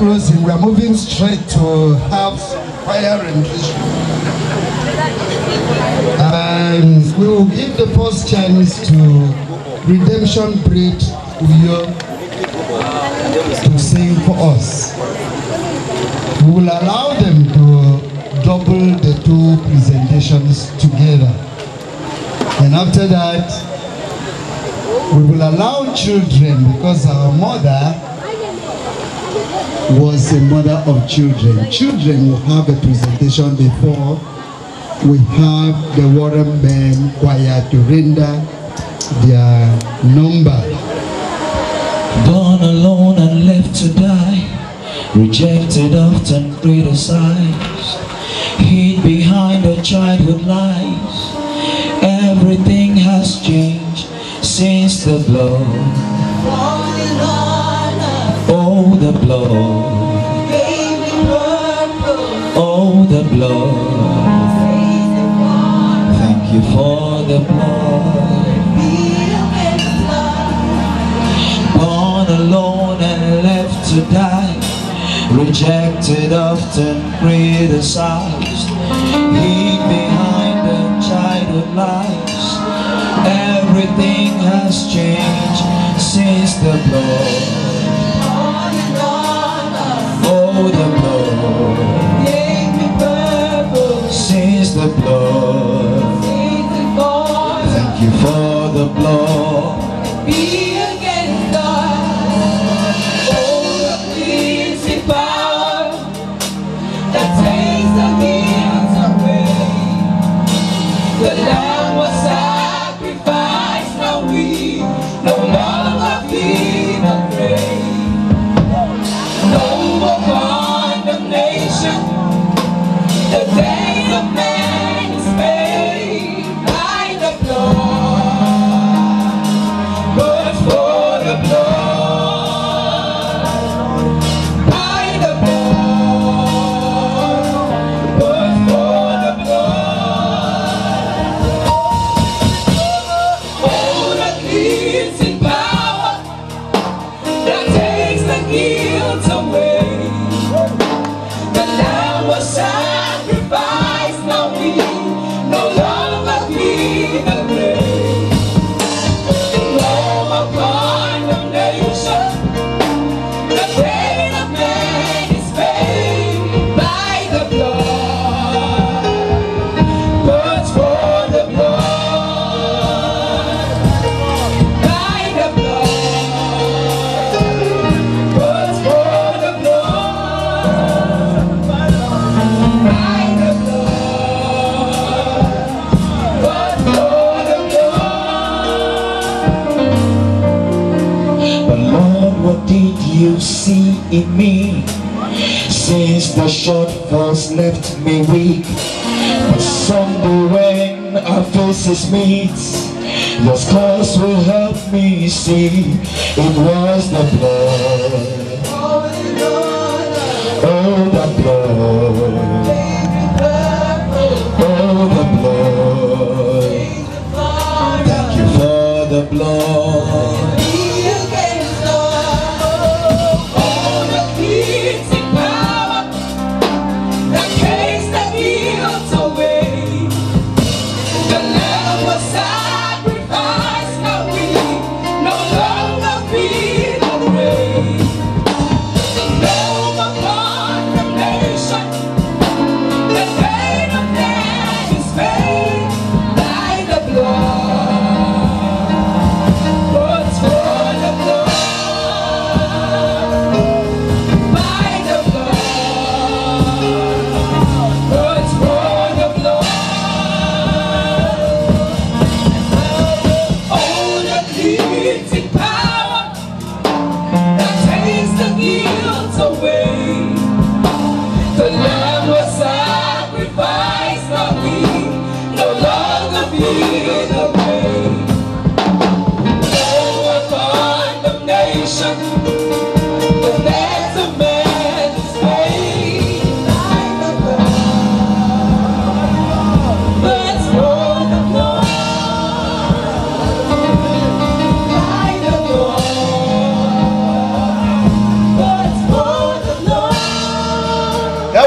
Closing. We are moving straight to have fire rendition. And we will give the first chance to Redemption Parade Uyo to sing for us. We will allow them to double the two presentations together. And after that, we will allow children, because our mother was a mother of children. Children will have a presentation before we have the Warren Band Choir to render their number. Born alone and left to die, rejected, often criticized, hid behind her childhood lies. Everything has changed since the blow. Oh, the blow, oh, the blow, thank you for the blow. Born alone and left to die, rejected, often criticized, hid behind the childhood lies. Everything has changed since the blow. Oh, the blood gave me purpose. Since the blood, thank you for the blood. And be against God. Oh, the cleansing power that takes the guilt away. The Lamb was sacrificed, now we no longer feel afraid. The day of man is made by the blood, but for the blood, by the blood, but for the blood. Oh, the cleansing power that takes the guilt away. The Lamb was sacrificed, now we no longer feel the grave. No more condemnation, the pain of man is paid by the blood, but for the blood, by the blood, but for the blood. What did you see in me? Since the shortfalls left me weak, but someday when our faces meet, your scars will help me see it was the blood. Oh, the blood. Oh, the blood. Thank you for the blood. Sacrifice, now we no longer feel the way.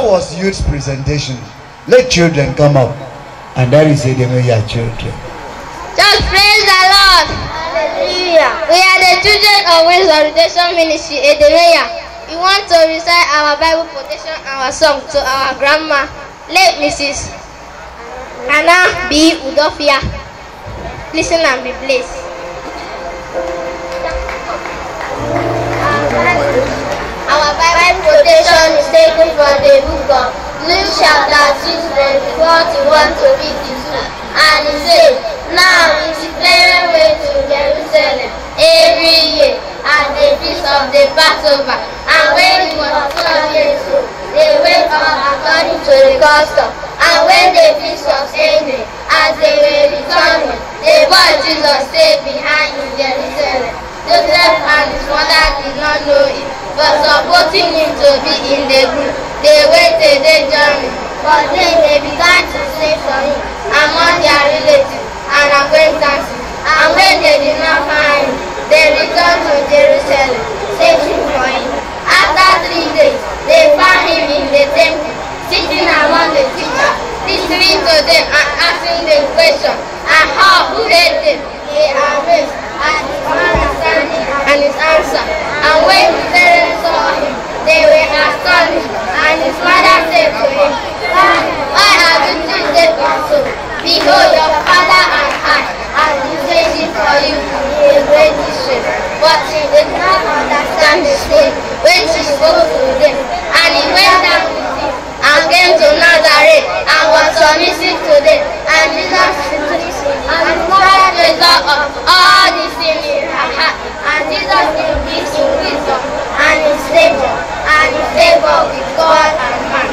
Was youth presentation. Let children come up, and that is it. We are children. Just praise the Lord. Hallelujah. We are the children of Windsor Ministry Ministry Eden. We want to recite our Bible quotation, our song to our grandma, late Mrs. Anna B Udofia. Listen and be blessed. Our Bible quotation is taken from the book of Luke chapter 6, verse 41 to 52, and it says, "Now it is clearing way to Jerusalem every year at the feast of the Passover, and when it was 12 years old, they went on according to the custom. And when the feast was ended, as they were returning, they brought Jesus stayed behind in Jerusalem. Joseph and his mother did not know it, but supposing him to be in the group, they waited their journey. But then they began to search for him among their relatives and acquaintances. And when they did not find him, they returned to Jerusalem, searching for him. After 3 days, they found him in the temple, sitting among the teachers, listening to them and asking them questions. And how who heard them? They amazed at his understanding and his answer. And when his parents saw him, they were astonished. And his mother said to him, "Why have you treated us so? Behold, your father and I have waited for you in great distress." But he did not understand the saying when she spoke to them. And he went down with him and came to Nazareth and was submissive to them. And Jesus of all these things in her heart, and Jesus increased in wisdom and in stature and in favor with God and man.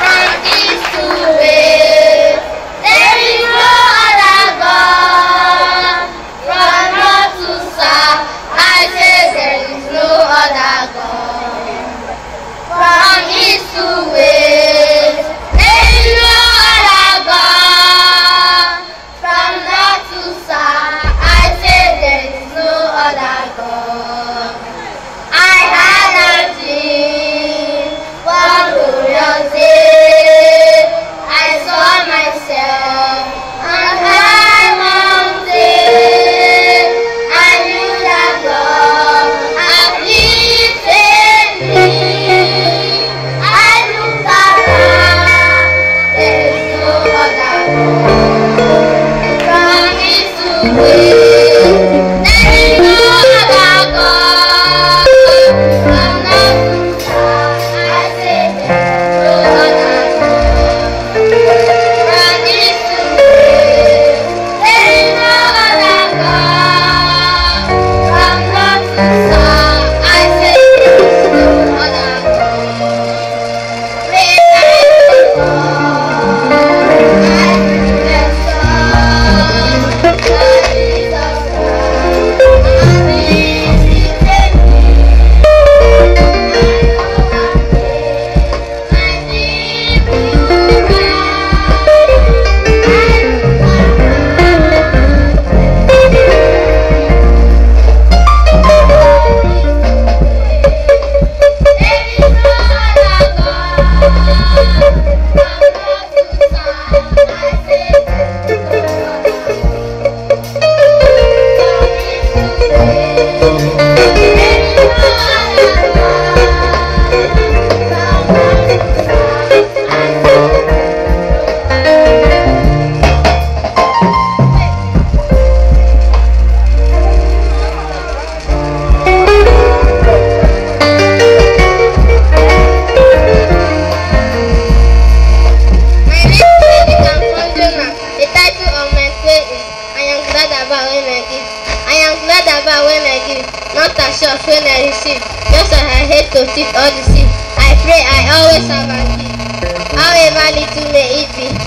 From east to west, there is no other God. From north to south, I say there is no other God. From east to west.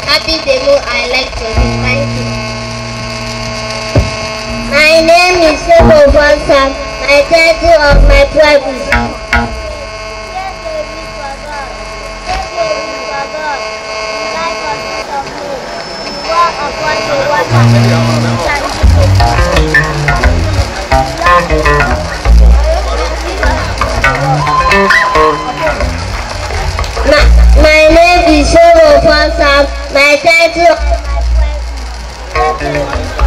Happy the more I like to be. Thank you. I spoke of one psalm, my title of my prayer is Take glory for God. The light consists of me. You walk upon the water. My name is Shobo Ponsam. My title of my prayer is Take glory.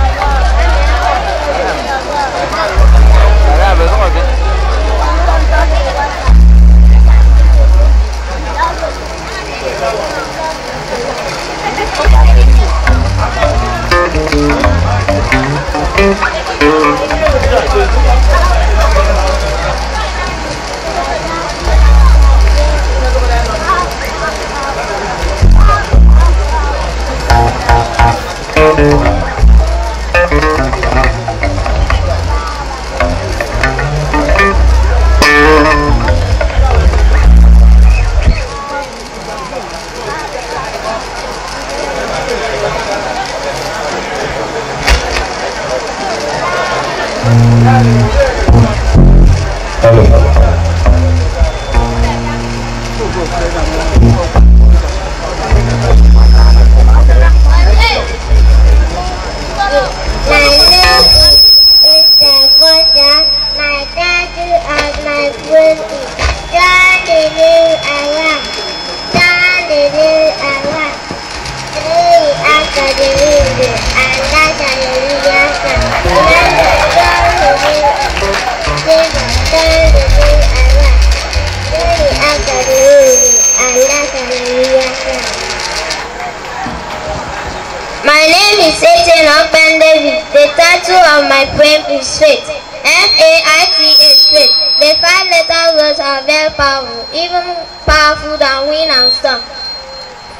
My name is Ethan Open David. The title of my poem is Faith. F-A-I-T-H, faith. The five letter words are very powerful, even powerful than wind and storm.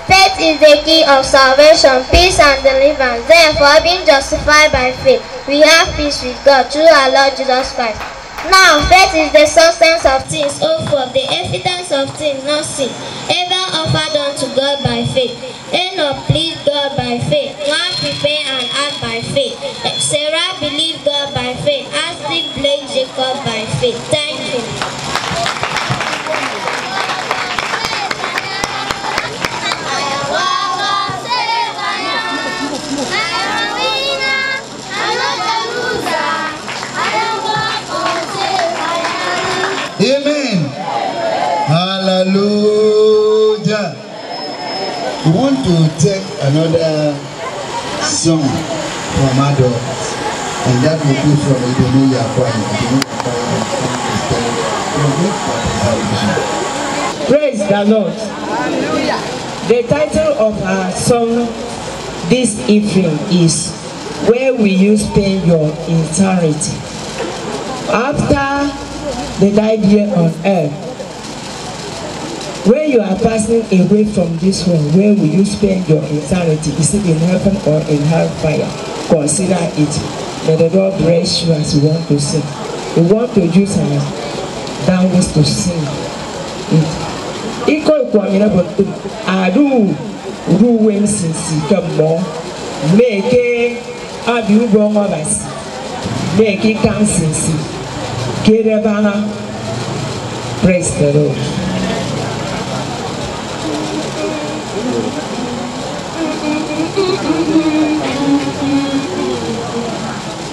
Faith is the key of salvation, peace and deliverance. Therefore, being justified by faith, we have peace with God through our Lord Jesus Christ. Now, faith is the substance of things hoped for, the evidence of things not seen, ever offered unto God by faith. Enoch pleased God by faith. One prepared and act by faith. Sarah believed God by faith. Ashley Blake Jacob by faith. Thank you. Amen. Hallelujah. We want to take another song from adults, and that will be from Idenoya Choir. Praise the Lord. Hallelujah. The title of our song this evening is Where Will You Spend Your Eternity? After the life here on earth, when you are passing away from this world, where will you spend your eternity? Is it in heaven or in hellfire? Consider it. May the Lord bless you as you want to sing. We want to use our downwards to sing it. Praise the Lord. Sing I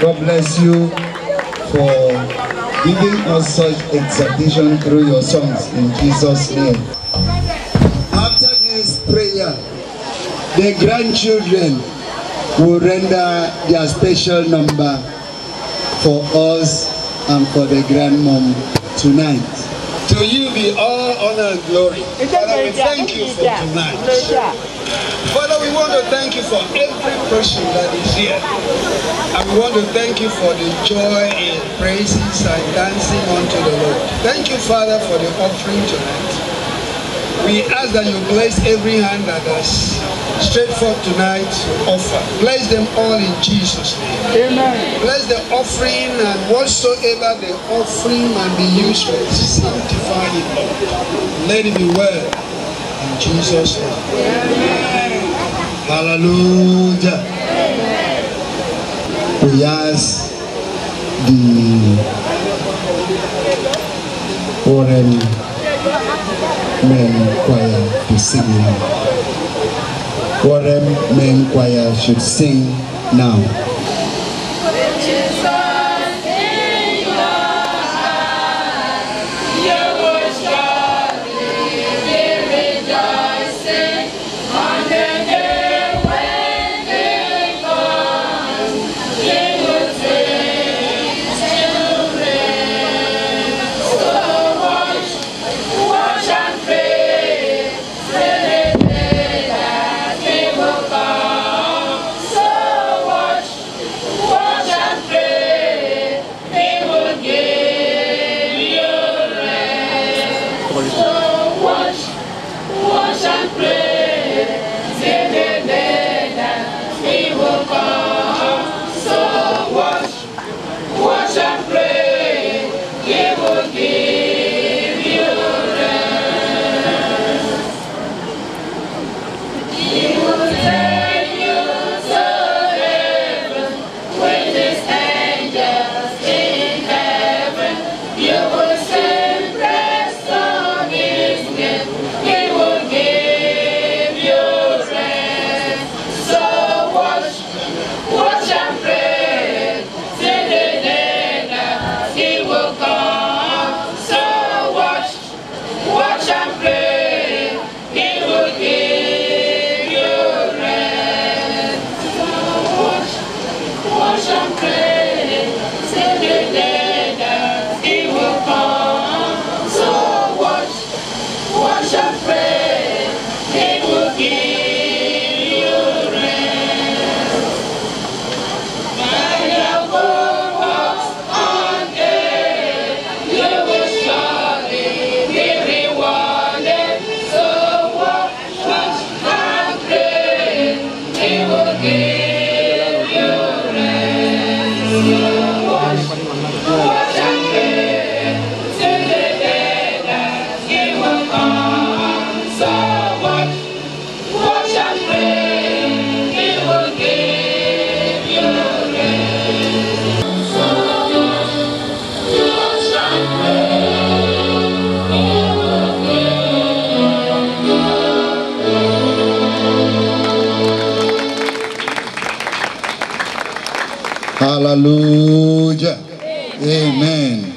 God bless you for giving us such exaltation through your songs in Jesus' name. After this prayer, the grandchildren will render their special number for us and for the grandmom tonight. To you be all honor and glory. Father, we thank you for tonight. Father, we want to thank you for every person that is here. And we want to thank you for the joy in praises and dancing unto the Lord. Thank you, Father, for the offering tonight. We ask that you bless every hand that has straight forth tonight offer. Bless them all in Jesus' name. Amen. Bless the offering, and whatsoever the offering might be used for, sanctify it. Let it be well in Jesus' name. Amen. Hallelujah. Amen. We ask the Warren Men Choir to sing now. Warren Men Choir should sing now. Hallelujah. Amen.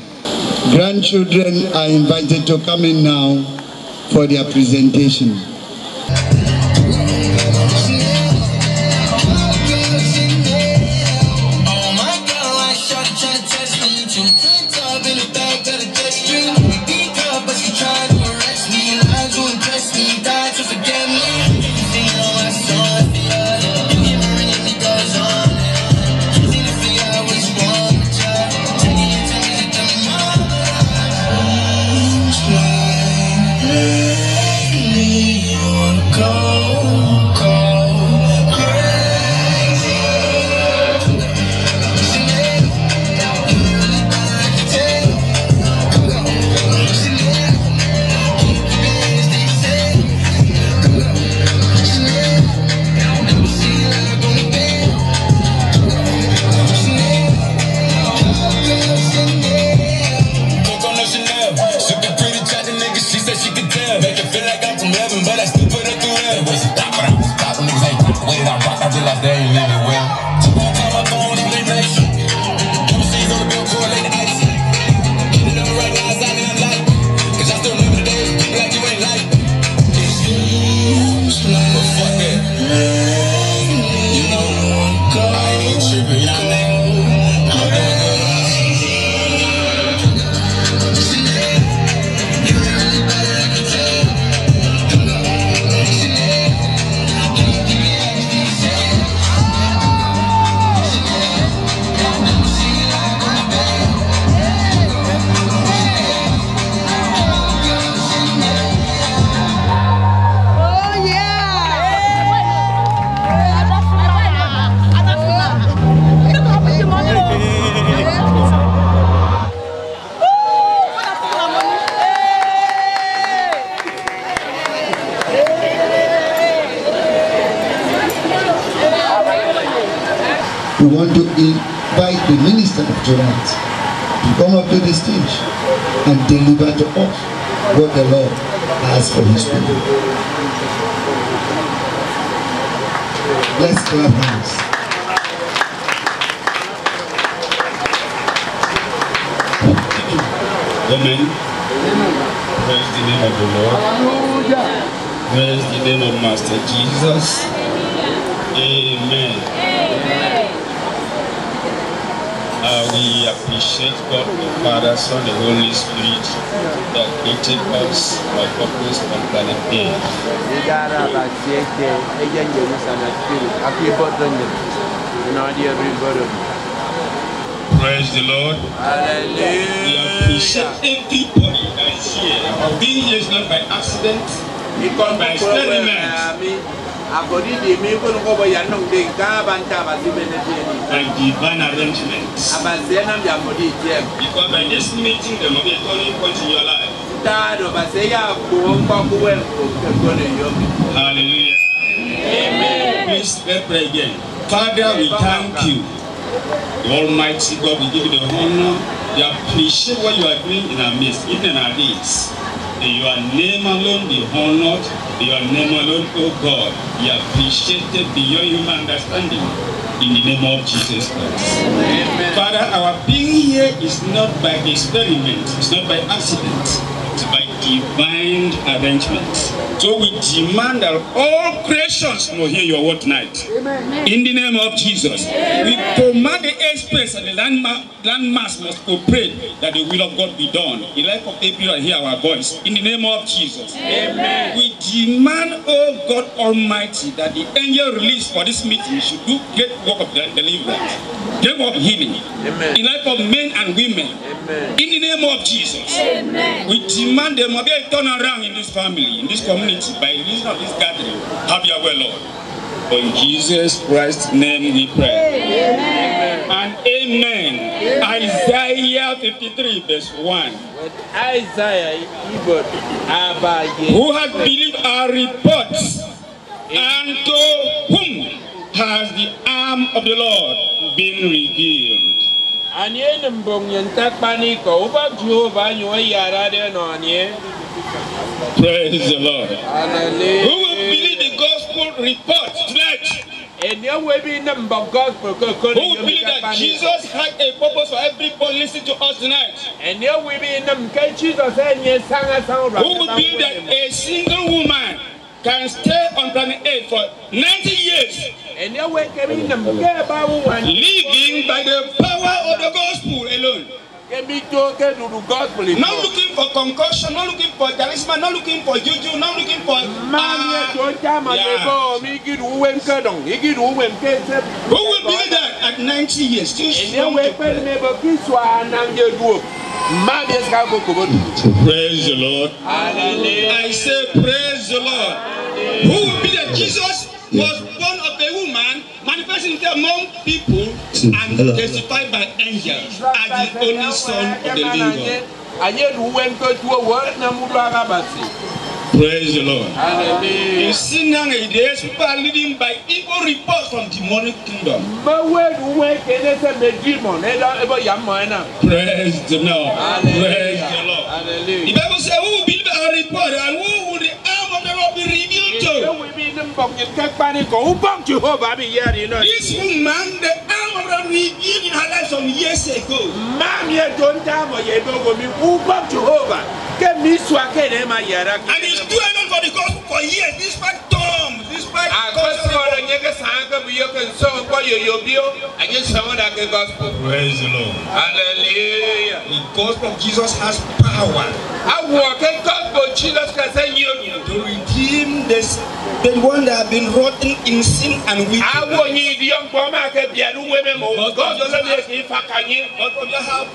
Grandchildren are invited to come in now for their presentation. We want to invite the minister of tonight to come up to the stage and deliver to us what the Lord has for his people. Let's clap hands. Amen. Praise the name of the Lord. Praise the name of Master Jesus. Amen. Amen. We appreciate God the Father, Son, the Holy Spirit that created us by purpose on planet Earth. Praise the Lord. Hallelujah. Appreciate everybody that is here. I've been here not by accident, because by experiment. By divine arrangement. Because by this meeting, there will be a turning point in your life. Hallelujah. Amen. Please let's pray again. Father, we thank you. The Almighty God, we give you the honor. We appreciate what you are doing in our midst, even in our days. Your name alone be honored, your name alone, oh God, be appreciated beyond human understanding. In the name of Jesus Christ. Amen. Father, our being here is not by experiment, it's not by accident, it's by divine arrangement. So we demand that all creations will hear your word tonight. Amen. In the name of Jesus. Amen. We command the airspace and the landmass must operate that the will of God be done. The life of people hear our voice. In the name of Jesus. Amen. We demand, oh God Almighty, that the angel released for this meeting should do great work of deliverance, great work of healing. Amen. In the life of men and women. Amen. In the name of Jesus. Amen. We demand the there must be a turnaround in this family, in this community, by reason of this gathering. Have your way, Lord. For in Jesus Christ's name we pray. Amen. And amen. Isaiah 53 verse 1. Who has believed our reports, and to whom has the arm of the Lord been revealed? Praise the Lord. Hallelujah. Who will believe the gospel report tonight? Who will believe that Jesus had a purpose for everybody listening to us tonight? Who will believe that a single woman can stay on planet Earth for 90 years? Living by the power of the gospel alone. Not looking for concoction, not looking for charisma, not looking for juju, not looking for Who will be that at 90 years? Still strong to pray. Praise the Lord. I say praise the Lord. Who will be that Jesus was born of a woman, manifesting among people, and testified by angels as the only Son of the living God. Praise the Lord. You see now nowadays people are living by evil reports from demonic kingdom. Praise the Lord. Praise the Lord. The Bible says, who will believe our report, and who will the arm of the Lord be revealed to? This woman, the arm revealed in her life some years ago. And it's too alone for the gospel for years, despite Tom, despite gospel. Praise the Lord. Hallelujah. The gospel of Jesus has power to redeem this. The one that have been rotten in sin and weakness. God doesn't have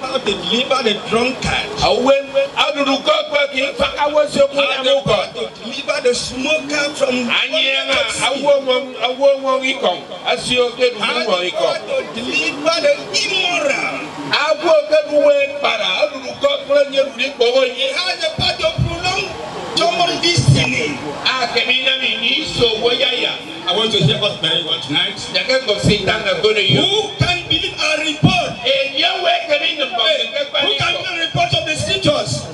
power to deliver the drunkard. God to deliver the smoker from to deliver the immoral. He has the power to prolong John destiny. I want to hear us very well tonight. Who can believe our report? Who can believe the report of the scriptures?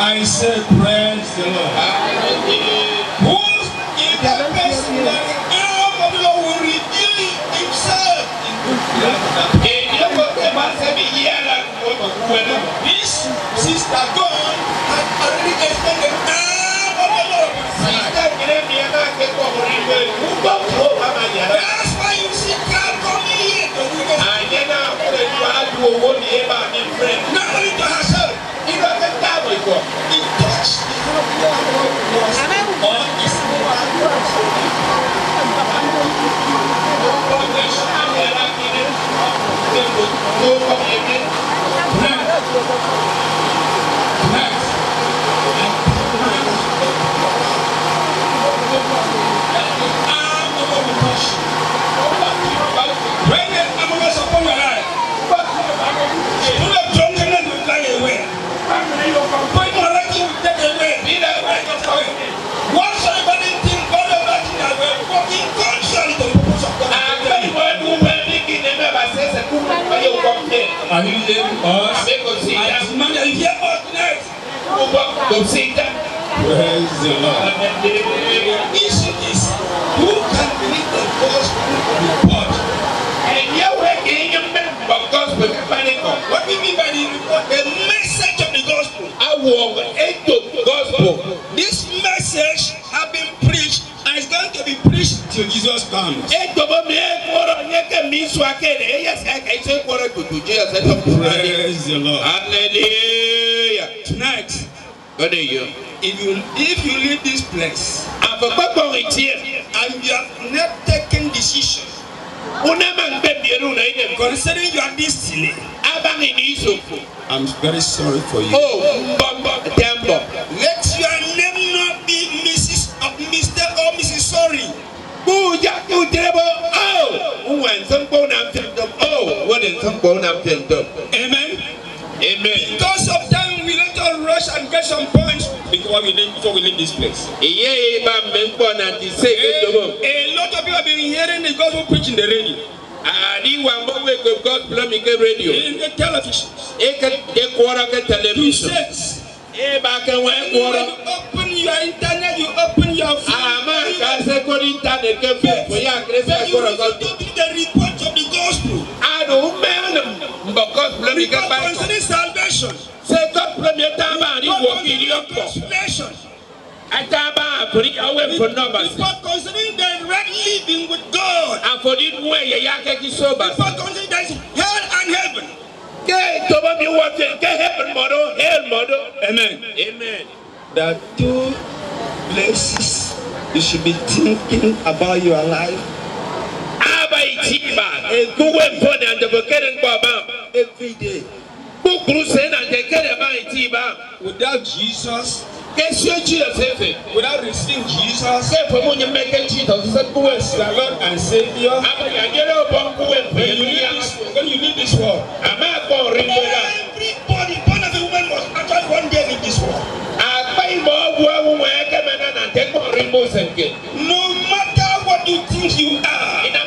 I said, praise the Lord. Who is the person that the arm of the Lord will reveal himself? This sister God has already explained the arm of the Lord. That's why you see God coming here. Not only to herself. It touched the Lord was on his mobile phone. When the arm was upon my life, she would have drunken and would fly away. Whatsoever they think, whatever thing that we're working contrary to the purpose of God. And the word who will make it never says a good one for you come here. Are you hearing us? I demand that you hear us tonight. Praise the Lord. Issue is, who can believe the gospel report? And you're working in the gospel report. What do you mean by the report? The message of the gospel. I walk into the gospel. This message has been preached and is going to be preached till Jesus comes. Praise the Lord. Hallelujah. Tonight, if you leave this place and you have not taken decision concerning your destiny, I'm very sorry for you. Let your name not be Mrs. Mr. or Mrs. Sorry. Amen. Amen. Because of time, we let us rush and get some points before we leave this place. A lot of you have been hearing the gospel preaching the radio. In the television, open your internet, you open your phone. The report of the gospel. Concerning salvation. Report concerning the right living with God. Report concerning there is hell and heaven. Amen. Amen. There are two places you should be thinking about your life. Every day. Without Jesus, without receiving Jesus, as your Lord and Savior, when you leave this world, everybody born of a woman was actually one day in this world. No matter what you think you are, no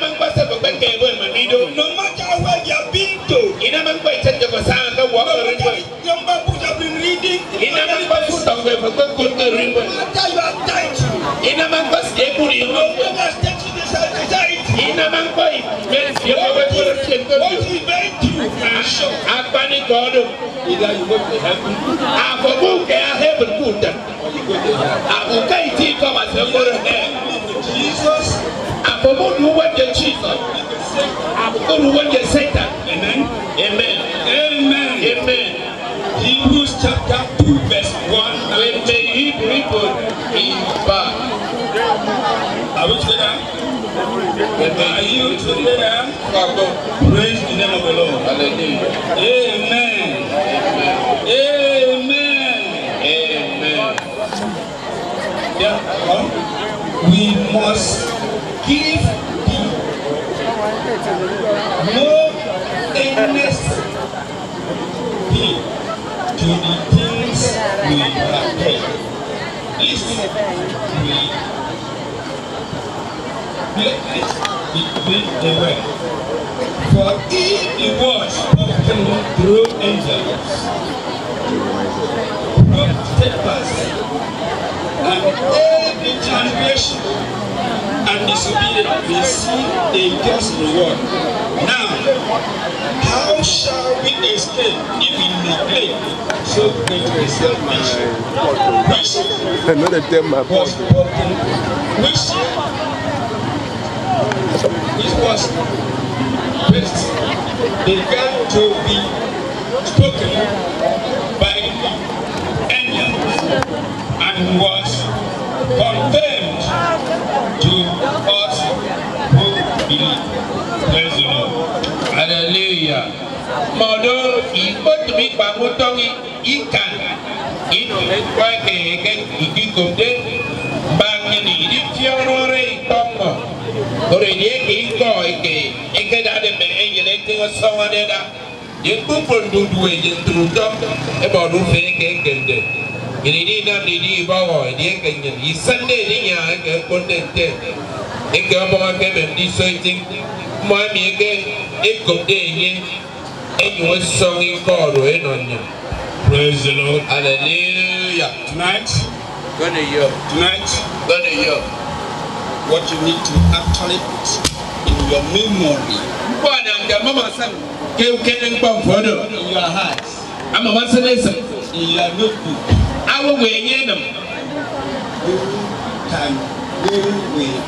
matter where you have been to, Jesus, going to work the Satan. Amen. Amen. Amen. Amen. Hebrews chapter 2, verse 1. When the Hebrew people in bad. Are we together? Are you together? Praise the name of the Lord. Hallelujah. Amen. Amen. Amen. Yeah. We must give more earnest heed to the things we have done. If we let it be the way, for if it was spoken through angels, prompted us, and every generation and disobedient will see a just reward. Now, how shall we escape if we neglect so great a salvation, which was first began to be spoken by angels and was confirmed to us who believe. Praise the Lord. Hallelujah. Modo ikot mi pamotongi ikan ino kwa keke ikikomde bangini idifiorore itongo oreye iko ike ikedade me enjele tingo sawaneda yekupo ndudwe yentrudom eba rufe kekende. Ini nam ini bawa dia kenyang. Isende ni yang agak konten ter. Eka bawa ke memdi soiting. Mami ke ikut dia ni. Enyu song ikoru enonya. Praise the Lord. Hallelujah. Tonight, gonna hear. Tonight, gonna hear. What you need to actually put in your memory. Buat anda mama sang. Kau kena buat foto in your heart. Ama masa ni sang. In your notebook. Our way in them. Who believe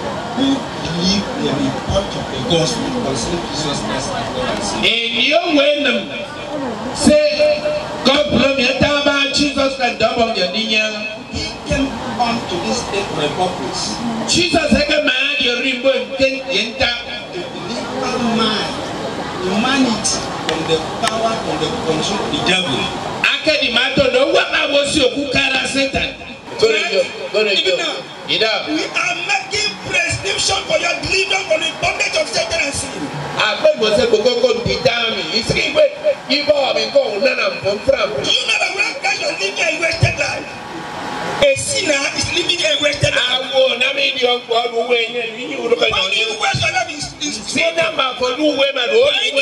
the report of the gospel concerning Jesus Christ and God and Savior? In your way them say God bless you about Jesus Christ double your dinner. He came on to this state for a purpose. Jesus said, "Man, your reborn can enter the deliverer man, humanity from the power from the control of the devil." Even now, we are making prescription for your deliverance from the bondage of Satan and sin. Do you know that when Christ was living a wasted life, a sinner is living a wasted life? Why do you waste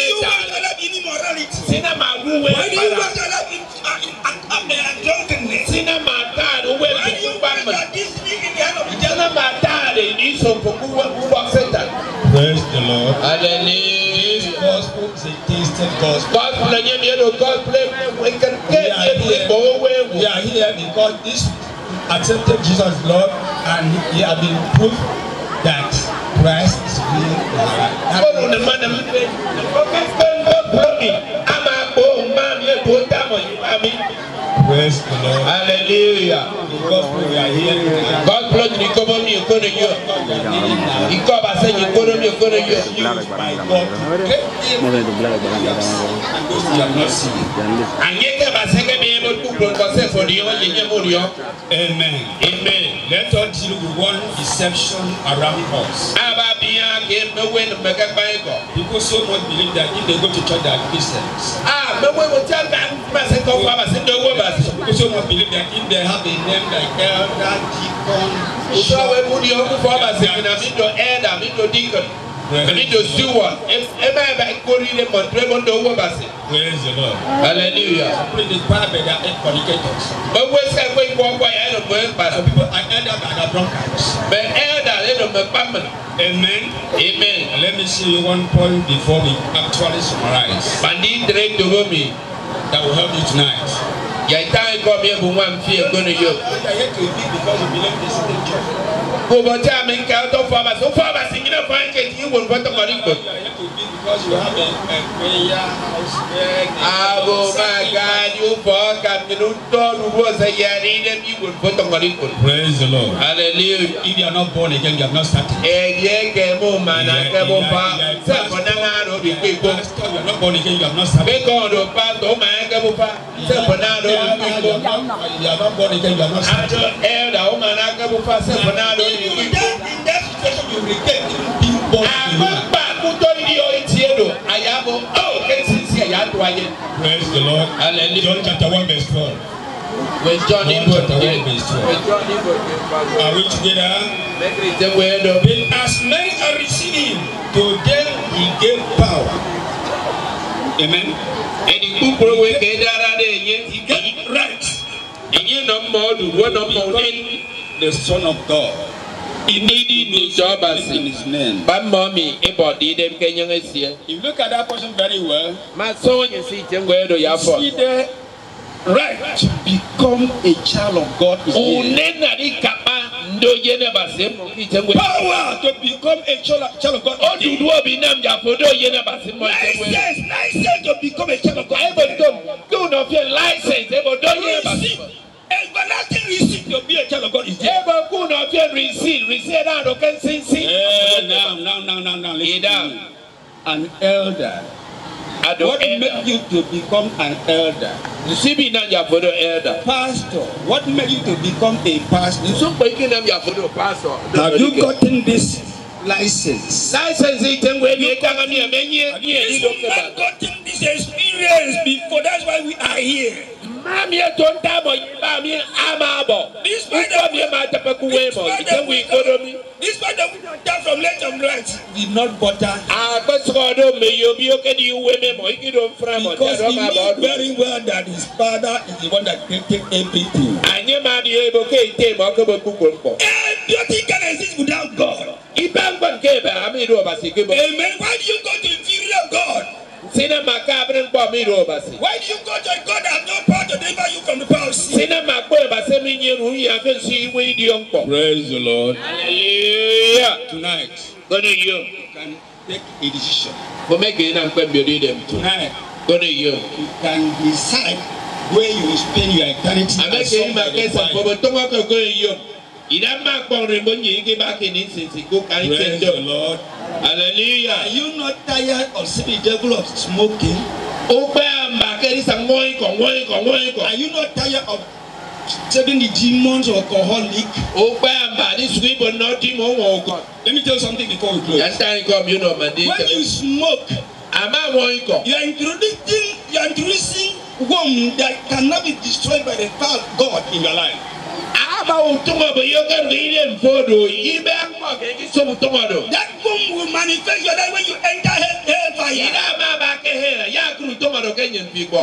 your life in immorality? Praise the Lord. Hallelujah. This gospel is a tasted gospel. We are here because this accepted Jesus as Lord and he has been proof that Christ is real in our life. Praise the Lord. Hallelujah. We are here. God bless the economy. Amen. Amen. Let us deal with one deception around us. People so much believe that if they go to church, they are Christians. People so much believe that if they have a name like elder, deacon, praise the Lord. Hallelujah. People are elder and are drunkards. Amen. Amen. Let me see one point before we actually summarize. That will help you tonight. Your time come here, but one fear going to you. What I had to do because we belong to the same church. Go but I make out of farmers. So farmers, you know, find it. You will want to money. But I had to do because you have a prayer house. Ah, oh my God, you for Captain Don was a year in you will put on money. Praise the Lord. Hallelujah. If you are not born again, you have not started. And yet, came home and I came home. You are not born again, you have not started. You are not born again, you are not started. In that situation, you regret being born again. Praise the Lord. Hallelujah. John chapter 1 verse 12. When John chapter 1 verse 12. Are we together? But as many are receiving, to them he gave power. Amen. And the people were he gave right. And you know more to one of the Son of God. He needed the job as in his name. But mommy, everybody, them can you see? If you look at that person very well, my son, you see them where they are from. Right to become a child of God is power to become a child of God. License to become a child of God. Do not feel license. Everlasting receipt to be a child of God is there. Now, an elder. What made you to become an elder? Pastor. What made you to become a pastor? Have you gotten this license? Have you gotten this experience before? That's why we are here. This man that we don't tell from left and right did not butter. Because he knew very well that his father is the one that created everything. Everything can exist without God. Amen. Why do you go to inferior God? Why do you go to a God that has no power to deliver you from the power of sin? Praise the Lord. Hallelujah. Tonight, you can take a decision. Tonight, you can decide where you will spend your eternity. Praise the Lord. Hallelujah. Are you not tired of seeing the devil of smoking? Are you not tired of serving the demons or alcoholic? Let me tell you something before we close. When you smoke, you are introducing one that cannot be destroyed by the power of God in your life. That womb will manifest your life when you enter hellfire.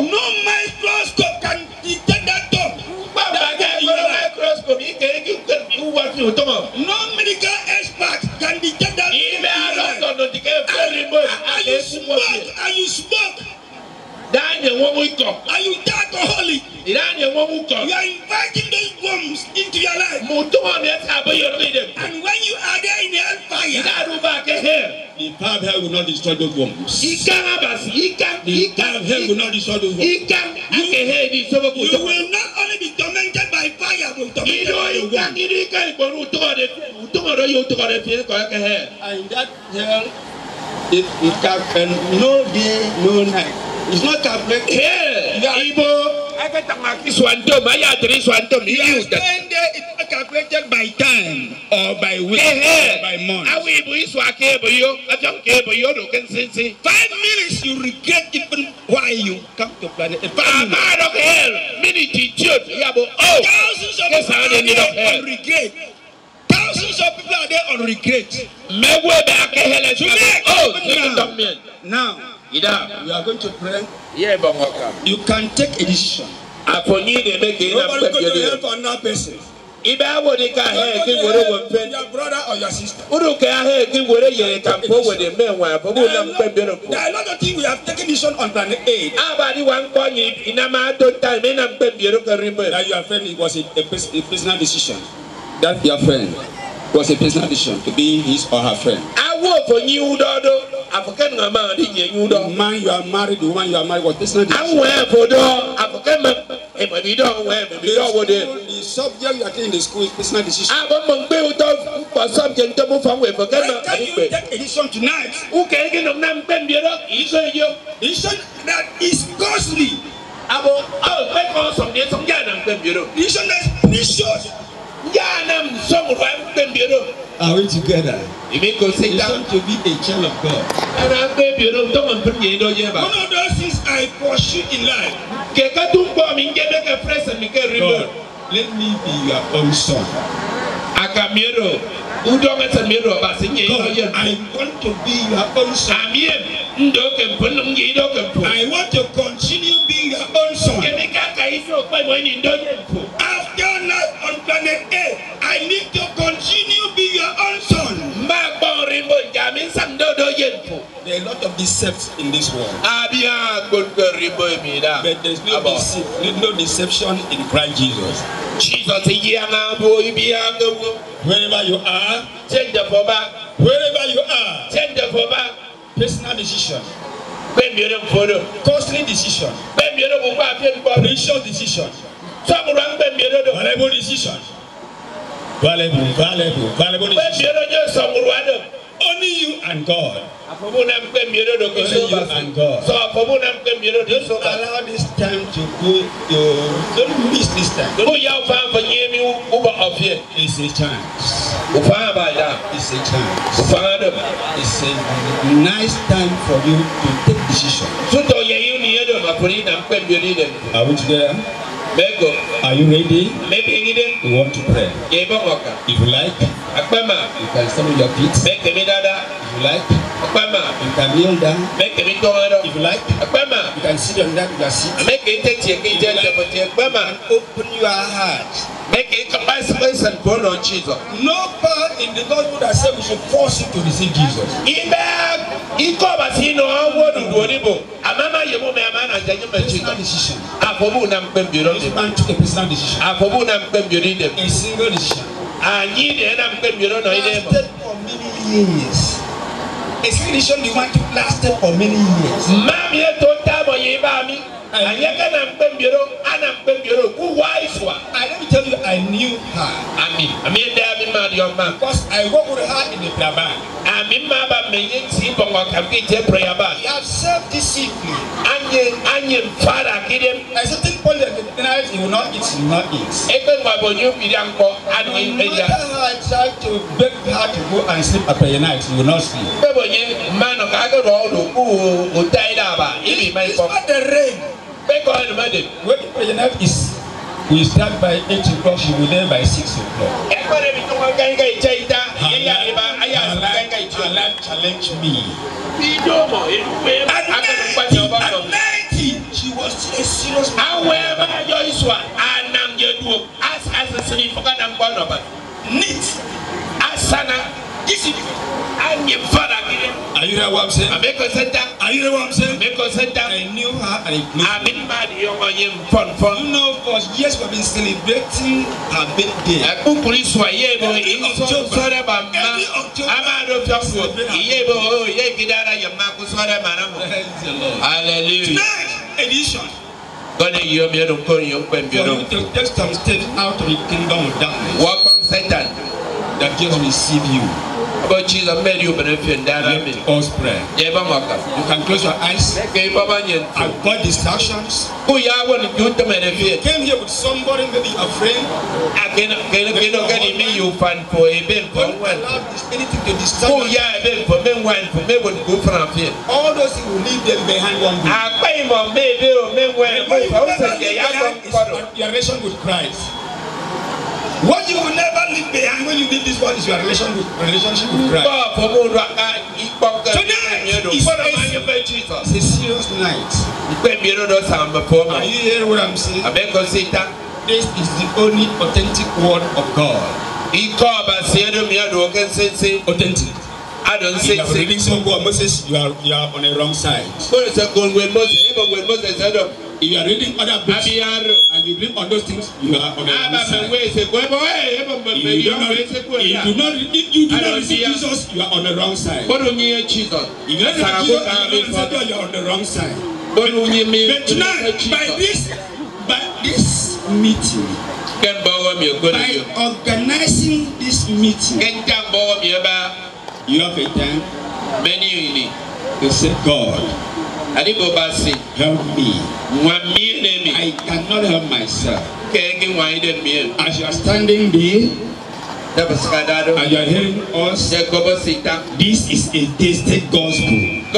No microscope can detect that tongue. No medical expert can detect that tongue. And you smoke. Are you alcoholic? You are inviting those worms into your life. And when you are there in the hellfire, the power of hell will not destroy those worms. The power of hell will not destroy those worms. You will not only be tormented by fire, but tormented by the worms. And that hell, it can no day, no night. It's not a black hair. I get it's calculated by time or by week or by month. 5 minutes you regret even why you come to planet. 5 minutes. Thousands of people are there on regret. Now. We are going to pray. You can take a decision. Nobody is going to help another person. your brother or your sister. There are a lot of things we have taken this on plan A. That your friend was a personal decision. That your friend was a personal decision to be his or her friend. The man you are married, the woman you are married was personal decision. The subject you are taking in the school is personal decision. When can you take a decision tonight? Decision that is costly. Decision that is precious. Are we together? You may consider to be a child of God. One of those things I pursue in life. God, let me be your own son. God, I want to be your own son. I want to continue being your own son. After life on planet Earth, I need to continue being your own son. There are a lot of decepts in this world. But there's no deception in Christ Jesus. Wherever you are, wherever you are, personal decision. Costly decision. Precious decision. Valuable decision. Valuable decision. Only you and God. Only you and God. Don't allow this time to go. Don't miss this time. It's a chance. It's a chance. It's a nice time for you to take decision. Are we together? Are you ready? You want to pray. If you like, you can stand on your feet. If you like, you can kneel down. If you like, you can sit on your seat. If you like, you can open your heart. No power in the Lord would have said we should force you to receive Jesus. Personal decision. This man took a personal decision. A single decision. Lasted for many years. A single decision you want to lasted for many years. Let me tell you, I knew her. Because I worked with her in the prayer band. We have served this evening. I said, take all the night, you will not eat, you will not eat. No matter how I try to beg her to go and sleep after the night, you will not sleep. It's not the rain. When prayer night is, we start by 8 o'clock, she will end by 6 o'clock. Her life challenged me. At 90, she was a serious man. Are you hear what I'm saying? Are you hear what I'm saying? I knew her and I know for years we've been celebrating her birthday. Every October. Tonight edition. For you to take some steps out of the kingdom of darkness. Welcome Satan. That just receive you. But Jesus made you benefit that us pray. You can close your eyes. Avoid distractions. You came here with somebody maybe a friend. Don't allow anything to distract you. All those who leave them behind one day. Your relation with Christ. What you will never leave behind when you leave this world is your relationship with Christ. Tonight is a serious night. Are you hearing what I'm saying? this is the only authentic word of God. Authentic. I don't say Moses, you are on the wrong side. If you are reading other books and you believe on those things, you are on the wrong side. If you do not read Jesus, you are on the wrong side. If you don't read Jesus, you are on the wrong side. But tonight, by this meeting, by organizing this meeting, you have a time. Many to say, God, help me. I cannot help myself. As you are standing there, and you are hearing us, this is a tasted gospel. It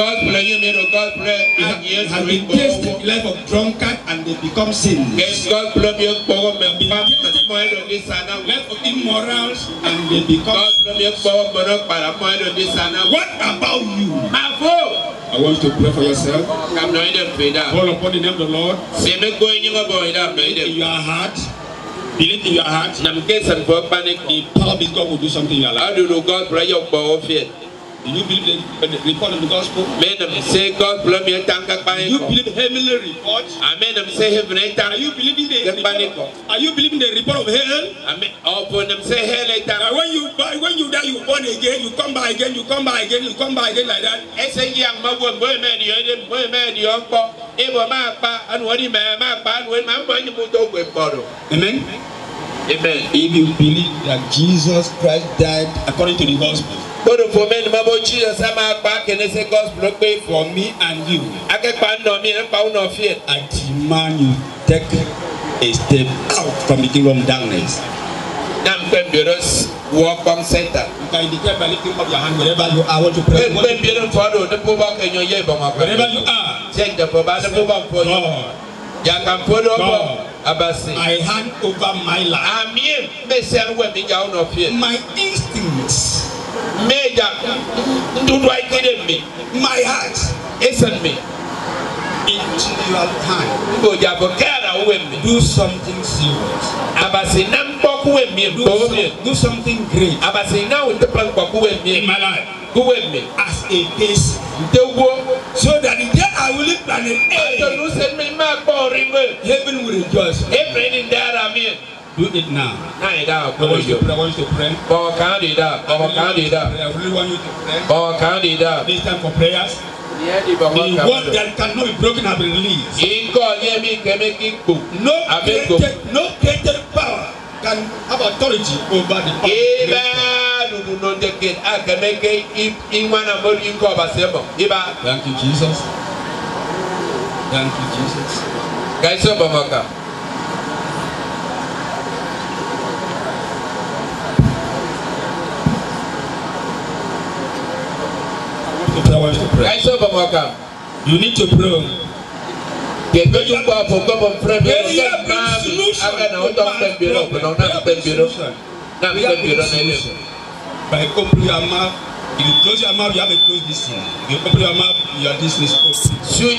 has been tasted life of drunkard and they become sinners. Life of immorals and they become sinners. What about you? I want to pray for yourself. Call upon the name of the Lord. In your heart, believe in your heart. The power of God will do something in your life. Do you believe the report of the gospel? Do you believe the heavenly report? Are you believing the report of hell? And when you die, you born again, you come back again like that. Amen. Amen. If you believe that Jesus Christ died according to the gospel, for me and you, I demand you take a step out from the kingdom of darkness. Walk on center. You can indicate by lifting up your hand wherever you are. I want to pray. Wherever you are, take the for God. I hand over my life. My instincts, my heart, isn't me. Into your time, do something serious. Do something great in my life as a case, so that the day I will live on an A, heaven will rejoice. Do it now. I want you to pray. I really want you to pray. This time for prayers. The word that cannot be broken and released. No created power can have authority over the people. Thank you, Jesus. Thank you, Jesus. You need to pray. By opening your mouth, you close your mouth, you have a closed distance. You open your mouth, your distance open.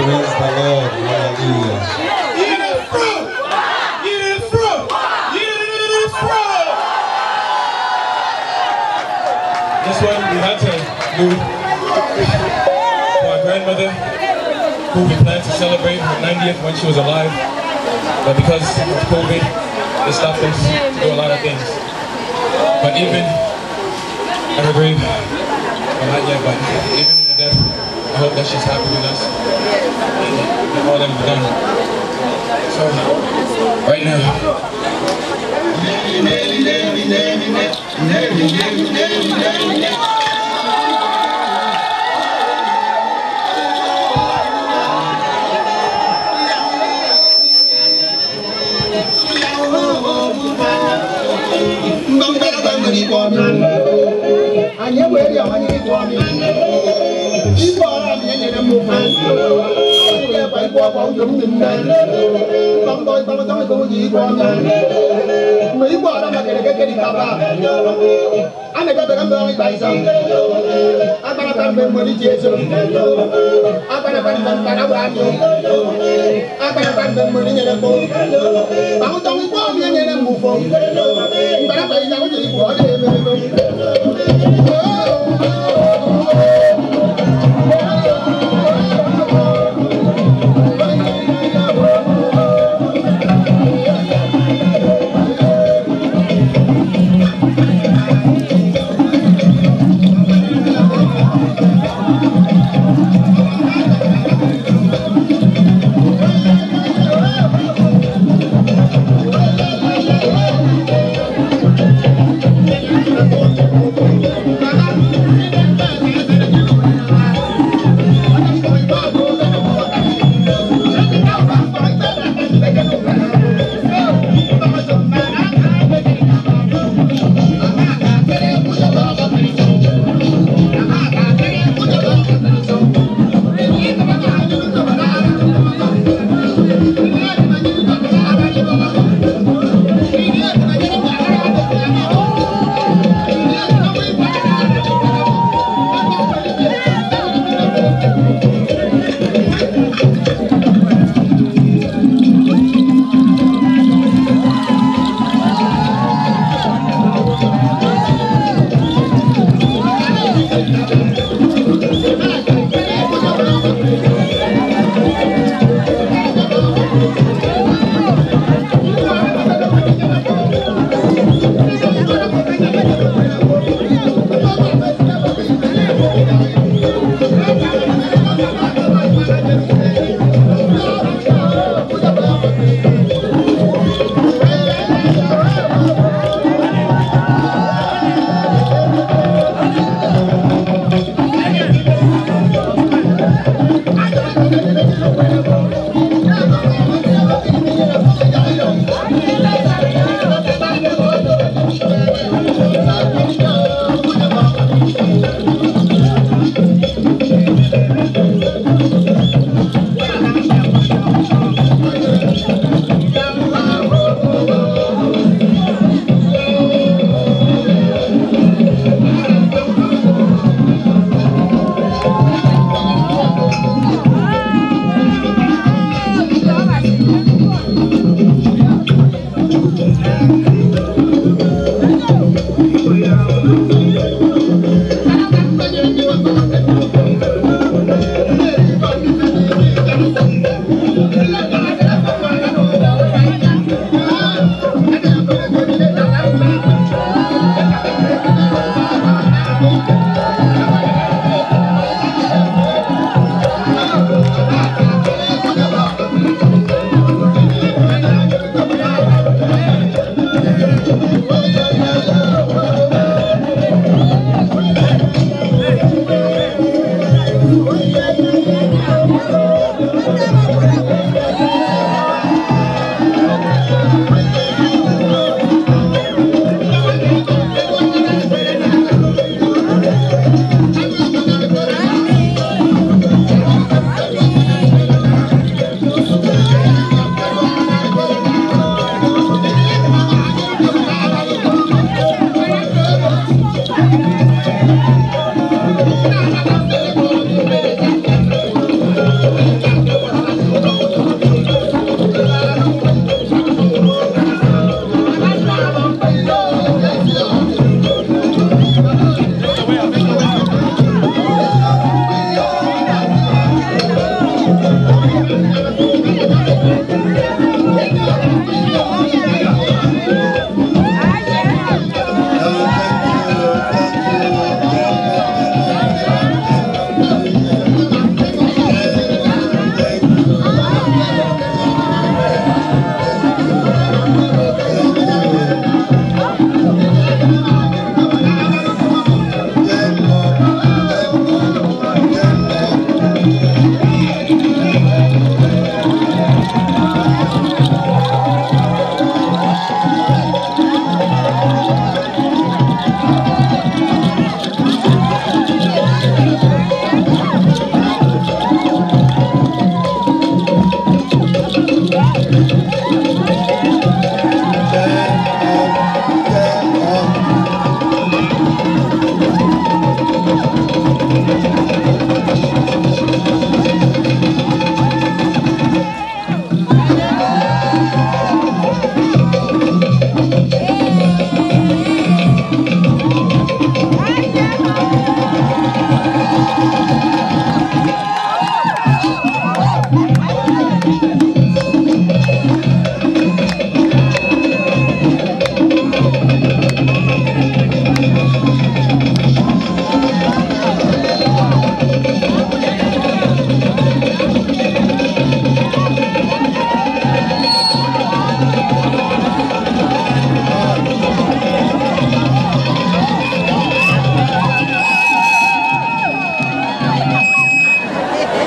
Praise the Lord. Hallelujah. This one we had to do for our grandmother, who we planned to celebrate her 90th when she was alive, but because of COVID, it stopped us to do a lot of things. But even at her grave, well not yet, but even in her death, I hope that she's happy with us and all that we've done. So, right now. Never.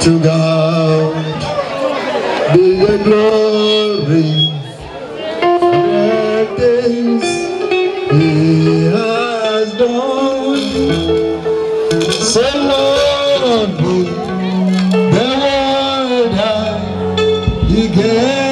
to God be the glory. Great things He has done. So wonderful the word that He gave.